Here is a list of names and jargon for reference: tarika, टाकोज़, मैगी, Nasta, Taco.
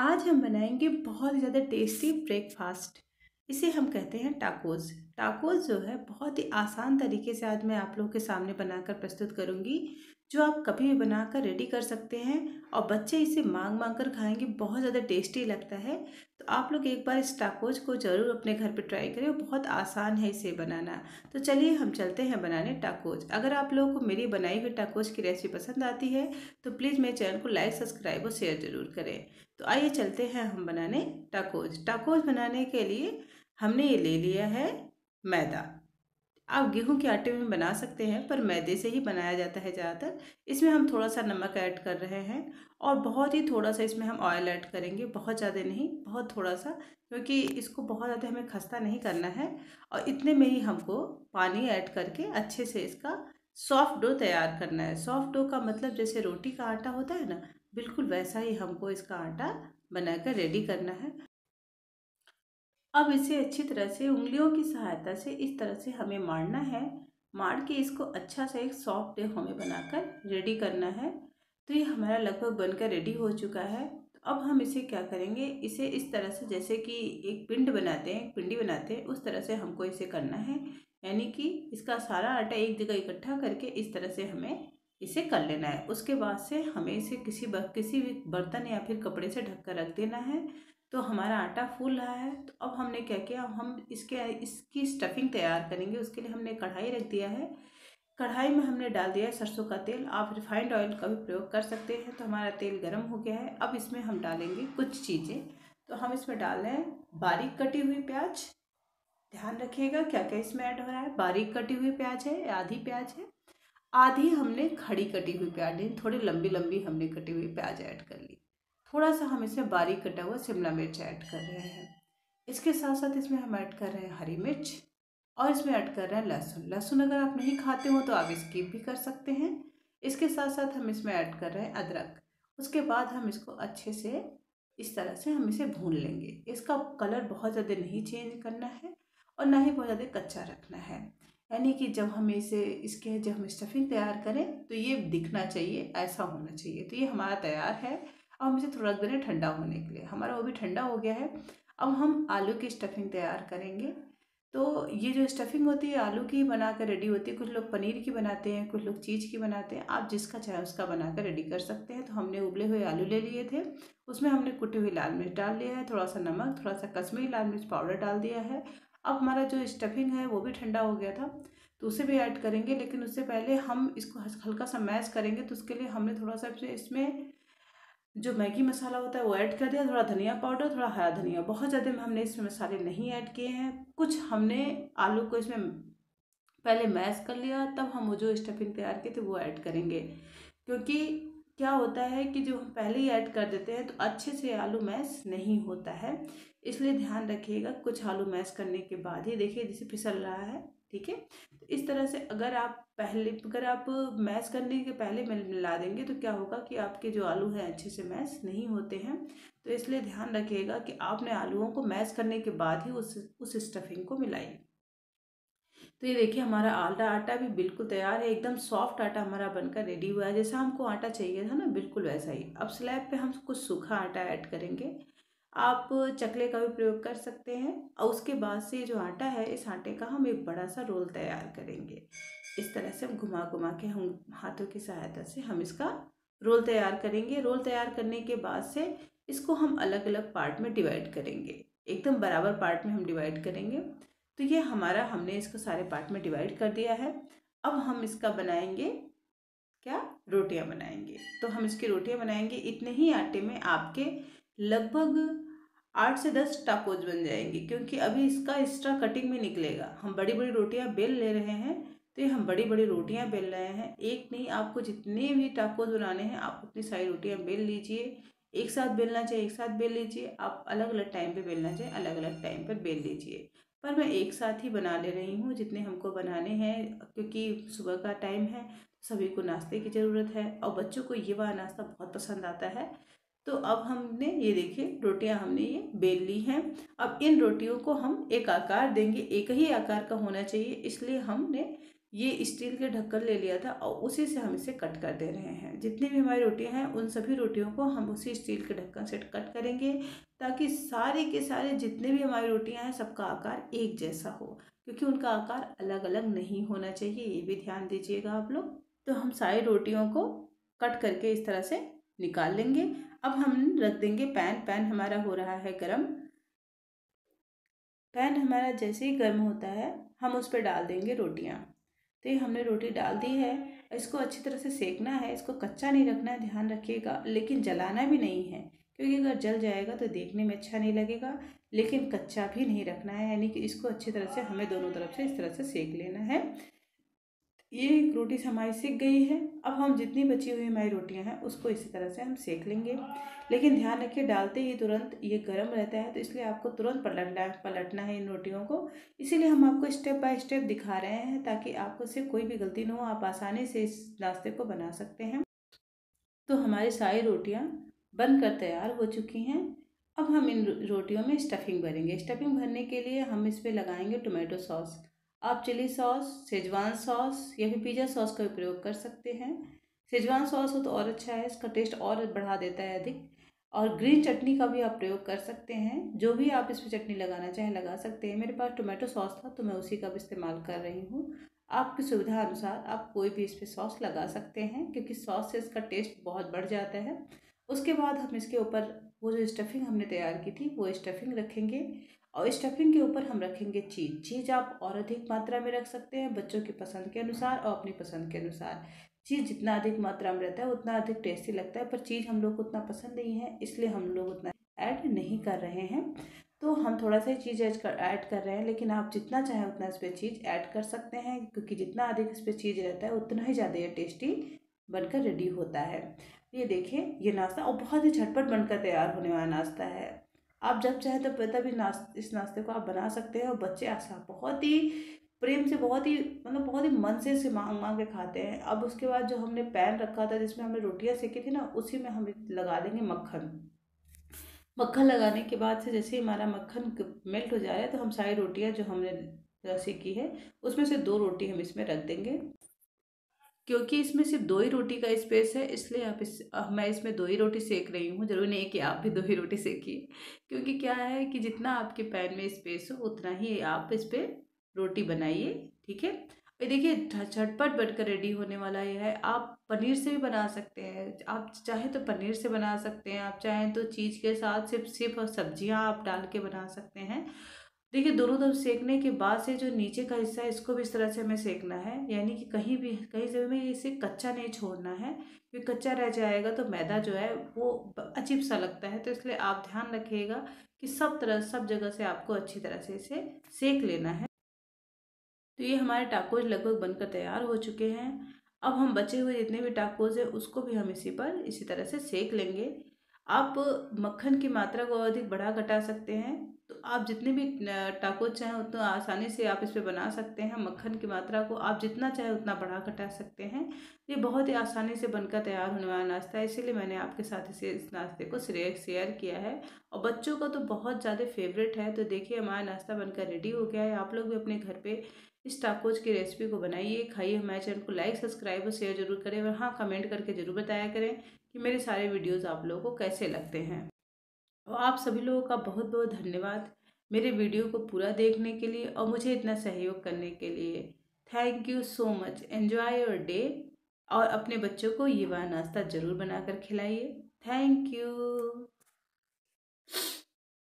आज हम बनाएंगे बहुत ही ज़्यादा टेस्टी ब्रेकफास्ट, इसे हम कहते हैं टाकोज़। टाकोज़ जो है बहुत ही आसान तरीके से आज मैं आप लोगों के सामने बनाकर प्रस्तुत करूंगी, जो आप कभी भी बनाकर रेडी कर सकते हैं और बच्चे इसे मांग मांग कर खाएँगे, बहुत ज़्यादा टेस्टी लगता है। तो आप लोग एक बार इस टाकोज़ को ज़रूर अपने घर पे ट्राई करें, बहुत आसान है इसे बनाना। तो चलिए हम चलते हैं बनाने टाकोज़। अगर आप लोगों को मेरी बनाई हुई टाकोज़ की रेसिपी पसंद आती है तो प्लीज़ मेरे चैनल को लाइक, सब्सक्राइब और शेयर ज़रूर करें। तो आइए चलते हैं हम बनाने टाकोज़। टाकोज़ बनाने के लिए हमने ये ले लिया है मैदा। आप गेहूं के आटे में बना सकते हैं, पर मैदे से ही बनाया जाता है ज़्यादातर। इसमें हम थोड़ा सा नमक ऐड कर रहे हैं और बहुत ही थोड़ा सा इसमें हम ऑयल ऐड करेंगे, बहुत ज़्यादा नहीं, बहुत थोड़ा सा, क्योंकि इसको बहुत ज़्यादा हमें खस्ता नहीं करना है। और इतने में ही हमको पानी ऐड करके अच्छे से इसका सॉफ्ट डो तैयार करना है। सॉफ्ट डो का मतलब जैसे रोटी का आटा होता है ना, बिल्कुल वैसा ही हमको इसका आटा बनाकर रेडी करना है। अब इसे अच्छी तरह से उंगलियों की सहायता से इस तरह से हमें मारना है, मार के इसको अच्छा सा एक सॉफ्ट डो हमें बनाकर रेडी करना है। तो ये हमारा लगभग बनकर रेडी हो चुका है। तो अब हम इसे क्या करेंगे, इसे इस तरह से जैसे कि एक पिंड बनाते हैं, पिंडी बनाते हैं, उस तरह से हमको इसे करना है। यानी कि इसका सारा आटा एक जगह इकट्ठा करके इस तरह से हमें इसे कर लेना है। उसके बाद से हमें इसे किसी भी बर्तन या फिर कपड़े से ढक कर रख देना है। तो हमारा आटा फूल रहा है। तो अब हमने क्या किया, अब हम इसकी स्टफिंग तैयार करेंगे। उसके लिए हमने कढ़ाई रख दिया है। कढ़ाई में हमने डाल दिया है सरसों का तेल। आप रिफाइंड ऑयल का भी प्रयोग कर सकते हैं। तो हमारा तेल गर्म हो गया है। अब इसमें हम डालेंगे कुछ चीज़ें। तो हम इसमें डाल रहे हैं बारीक कटी हुई प्याज। ध्यान रखिएगा क्या क्या इसमें ऐड हो रहा है। बारीक कटी हुई प्याज है, आधी प्याज है, आधी हमने खड़ी कटी हुई प्याज, थोड़ी लंबी लंबी हमने कटी हुई प्याज ऐड कर ली। थोड़ा सा हम इसमें बारीक कटा हुआ शिमला मिर्च ऐड कर रहे हैं। इसके साथ साथ इसमें हम ऐड कर रहे हैं हरी मिर्च और इसमें ऐड कर रहे हैं लहसुन। लहसुन अगर आप नहीं खाते हो तो आप स्किप भी कर सकते हैं। इसके साथ साथ हम इसमें ऐड कर रहे हैं अदरक। उसके बाद हम इसको अच्छे से इस तरह से हम इसे भून लेंगे। इसका कलर बहुत ज़्यादा नहीं चेंज करना है और ना ही बहुत ज़्यादा कच्चा रखना है। यानी कि जब हम जब हम स्टफिंग तैयार करें तो ये दिखना चाहिए, ऐसा होना चाहिए। तो ये हमारा तैयार है। अब हम इसे थोड़ा देर में ठंडा होने के लिए, हमारा वो भी ठंडा हो गया है। अब हम आलू की स्टफिंग तैयार करेंगे। तो ये जो स्टफिंग होती है आलू की बनाकर रेडी होती है। कुछ लोग पनीर की बनाते हैं, कुछ लोग चीज़ की बनाते हैं। आप जिसका चाहे उसका बनाकर रेडी कर सकते हैं। तो हमने उबले हुए आलू ले लिए थे, उसमें हमने कुटी हुई लाल मिर्च डाल लिया है, थोड़ा सा नमक, थोड़ा सा कश्मीरी लाल मिर्च पाउडर डाल दिया है। अब हमारा जो स्टफिंग है वो भी ठंडा हो गया था, तो उसे भी ऐड करेंगे। लेकिन उससे पहले हम इसको हल्का सा मैश करेंगे। तो उसके लिए हमने थोड़ा सा इसमें जो मैगी मसाला होता है वो ऐड कर दिया, थोड़ा धनिया पाउडर, थोड़ा हरा धनिया। बहुत ज़्यादा हमने इसमें मसाले नहीं ऐड किए हैं। कुछ हमने आलू को इसमें पहले मैश कर लिया, तब हम जो स्टफिंग तैयार की थी वो ऐड करेंगे। क्योंकि क्या होता है कि जो हम पहले ही ऐड कर देते हैं तो अच्छे से आलू मैश नहीं होता है, इसलिए ध्यान रखिएगा। कुछ आलू मैश करने के बाद ही देखिए जैसे फिसल रहा है, ठीक है। तो इस तरह से अगर आप मैश करने के पहले मिला देंगे तो क्या होगा कि आपके जो आलू हैं अच्छे से मैश नहीं होते हैं। तो इसलिए ध्यान रखिएगा कि आपने आलूओं को मैश करने के बाद ही उस स्टफिंग को मिलाइए। तो ये देखिए हमारा आटा भी बिल्कुल तैयार है। एकदम सॉफ्ट आटा हमारा बनकर रेडी हुआ है। जैसा हमको आटा चाहिए था ना, बिल्कुल वैसा ही। अब स्लैब पे हम कुछ सूखा आटा ऐड करेंगे। आप चकले का भी प्रयोग कर सकते हैं। और उसके बाद से जो आटा है, इस आटे का हम एक बड़ा सा रोल तैयार करेंगे। इस तरह से हम घुमा घुमा के हम हाथों की सहायता से हम इसका रोल तैयार करेंगे। रोल तैयार करने के बाद से इसको हम अलग अलग पार्ट में डिवाइड करेंगे। एकदम बराबर पार्ट में हम डिवाइड करेंगे। तो ये हमारा हमने इसको सारे पार्ट में डिवाइड कर दिया है। अब हम इसका बनाएंगे क्या, रोटियां बनाएंगे। तो हम इसकी रोटियां बनाएंगे। इतने ही आटे में आपके लगभग 8 से 10 टाकोज़ बन जाएंगे, क्योंकि अभी इसका एक्स्ट्रा कटिंग में निकलेगा। हम बड़ी बड़ी रोटियां बेल ले रहे हैं, तो ये हम बड़ी बड़ी रोटियां बेल रहे हैं। एक नहीं, आपको जितने भी टाकोज़ बनाने हैं आप उतनी सारी रोटियाँ बेल लीजिए। एक साथ बेलना चाहिए, एक साथ बेल लीजिए। आप अलग अलग टाइम पर बेलना चाहिए, अलग अलग टाइम पर बेल लीजिए। पर मैं एक साथ ही बना ले रही हूँ जितने हमको बनाने हैं, क्योंकि सुबह का टाइम है, सभी को नाश्ते की ज़रूरत है और बच्चों को ये वाला नाश्ता बहुत पसंद आता है। तो अब हमने ये देखिए रोटियाँ हमने ये बेल ली हैं। अब इन रोटियों को हम एक आकार देंगे, एक ही आकार का होना चाहिए। इसलिए हमने ये स्टील के ढक्कन ले लिया था और उसी से हम इसे कट कर दे रहे हैं। जितनी भी हमारी रोटियां हैं उन सभी रोटियों को हम उसी स्टील के ढक्कन से कट करेंगे ताकि सारे के सारे जितने भी हमारी रोटियां हैं सबका आकार एक जैसा हो, क्योंकि उनका आकार अलग अलग नहीं होना चाहिए, ये भी ध्यान दीजिएगा आप लोग। तो हम सारी रोटियों को कट करके इस तरह से निकाल लेंगे। अब हम रख देंगे पैन। पैन हमारा हो रहा है गरम। पैन हमारा जैसे ही गर्म होता है हम उस पर डाल देंगे रोटियाँ। तो ये हमने रोटी डाल दी है, इसको अच्छी तरह से सेकना है, इसको कच्चा नहीं रखना है, ध्यान रखिएगा। लेकिन जलाना भी नहीं है, क्योंकि अगर जल जाएगा तो देखने में अच्छा नहीं लगेगा, लेकिन कच्चा भी नहीं रखना है, यानी कि इसको अच्छी तरह से हमें दोनों तरफ से इस तरह से सेक लेना है। ये रोटी हमारी सिक गई है। अब हम जितनी बची हुई हमारी रोटियां हैं उसको इसी तरह से हम सेक लेंगे। लेकिन ध्यान रखिए, डालते ही तुरंत ये गर्म रहता है, तो इसलिए आपको तुरंत पलटना है इन रोटियों को। इसीलिए हम आपको स्टेप बाय स्टेप दिखा रहे हैं ताकि आपको इससे कोई भी गलती ना हो, आप आसानी से इस नाश्ते को बना सकते हैं। तो हमारी सारी रोटियाँ बनकर तैयार हो चुकी हैं। अब हम इन रोटियों में स्टफिंग भरेंगे। स्टफिंग भरने के लिए हम इस पर लगाएंगे टोमेटो सॉस। आप चिली सॉस, शेजवान सॉस या फिर पिज़्ज़ा सॉस का प्रयोग कर सकते हैं। शेजवान सॉस हो तो और अच्छा है, इसका टेस्ट और बढ़ा देता है अधिक। और ग्रीन चटनी का भी आप प्रयोग कर सकते हैं, जो भी आप इस पर चटनी लगाना चाहें लगा सकते हैं। मेरे पास टोमेटो सॉस था तो मैं उसी का भी इस्तेमाल कर रही हूँ। आपकी सुविधा अनुसार आप कोई भी इस पर सॉस लगा सकते हैं, क्योंकि सॉस से इसका टेस्ट बहुत बढ़ जाता है। उसके बाद हम इसके ऊपर वो जो स्टफिंग हमने तैयार की थी वो स्टफिंग रखेंगे, और स्टफिंग के ऊपर हम रखेंगे चीज़। चीज़ आप और अधिक मात्रा में रख सकते हैं, बच्चों की पसंद के अनुसार और अपनी पसंद के अनुसार। चीज़ जितना अधिक मात्रा में रहता है उतना अधिक टेस्टी लगता है, पर चीज़ हम लोग को उतना पसंद नहीं है, इसलिए हम लोग उतना ऐड नहीं कर रहे हैं। तो हम थोड़ा सा चीज़ ऐड कर रहे हैं, लेकिन आप जितना चाहें उतना इस पर चीज़ ऐड कर सकते हैं, क्योंकि जितना अधिक इस पर चीज़ रहता है उतना ही ज़्यादा यह टेस्टी बनकर रेडी होता है। ये देखिए, ये नाश्ता और बहुत ही झटपट बनकर तैयार होने वाला नाश्ता है। आप जब चाहे तो तब इस नाश्ते को आप बना सकते हैं, और बच्चे आसान बहुत ही प्रेम से, बहुत ही मतलब बहुत ही मन से इसे मांग के खाते हैं। अब उसके बाद जो हमने पैन रखा था जिसमें हमने रोटियां सेकी थी ना, उसी में हम लगा देंगे मक्खन। मक्खन लगाने के बाद से जैसे ही हमारा मक्खन मेल्ट हो जा रहा है तो हम सारी रोटियाँ जो हमने सेकी है उसमें से दो रोटी हम इसमें रख देंगे, क्योंकि इसमें सिर्फ दो ही रोटी का स्पेस है। इसलिए मैं इसमें दो ही रोटी सेक रही हूँ, जरूर नहीं कि आप भी दो ही रोटी सेकिए, क्योंकि क्या है कि जितना आपके पैन में स्पेस हो उतना ही आप इस पर रोटी बनाइए, ठीक है। ये देखिए झटपट बनकर रेडी होने वाला यह है। आप पनीर से भी बना सकते हैं, आप चाहे तो पनीर से बना सकते हैं, आप चाहें तो चीज़ के साथ सिर्फ सब्जियाँ आप डाल के बना सकते हैं। देखिए दोनों तरफ सेकने के बाद से जो नीचे का हिस्सा है इसको भी इस तरह से हमें सेकना है, यानी कि कहीं से हमें इसे कच्चा नहीं छोड़ना है, क्योंकि कच्चा रह जाएगा तो मैदा जो है वो अजीब सा लगता है। तो इसलिए आप ध्यान रखिएगा कि सब जगह से आपको अच्छी तरह से इसे सेक लेना है। तो ये हमारे टाकोज लगभग बनकर तैयार हो चुके हैं। अब हम बचे हुए जितने भी टाकोज हैं उसको भी हम इसी तरह से सेक लेंगे। आप मक्खन की मात्रा को अधिक बढ़ा घटा सकते हैं, तो आप जितने भी टाकोज चाहें उतना आसानी से आप इस पर बना सकते हैं। मक्खन की मात्रा को आप जितना चाहें उतना बढ़ा घटा सकते हैं। ये बहुत ही आसानी से बनकर तैयार होने वाला नाश्ता है, इसीलिए मैंने आपके साथ इस नाश्ते को शेयर किया है, और बच्चों का तो बहुत ज़्यादा फेवरेट है। तो देखिए हमारा नाश्ता बनकर रेडी हो गया है। आप लोग भी अपने घर पे इस टाकोज की रेसिपी को बनाइए, खाइए। हमारे चैनल को लाइक, सब्सक्राइब और शेयर जरूर करें, और हाँ, कमेंट करके ज़रूर बताया करें कि मेरे सारे वीडियोज़ आप लोगों को कैसे लगते हैं। और आप सभी लोगों का बहुत बहुत धन्यवाद मेरे वीडियो को पूरा देखने के लिए और मुझे इतना सहयोग करने के लिए। Thank you so much. Enjoy your day, और अपने बच्चों को ये वाला नाश्ता ज़रूर बनाकर खिलाइए। Thank you.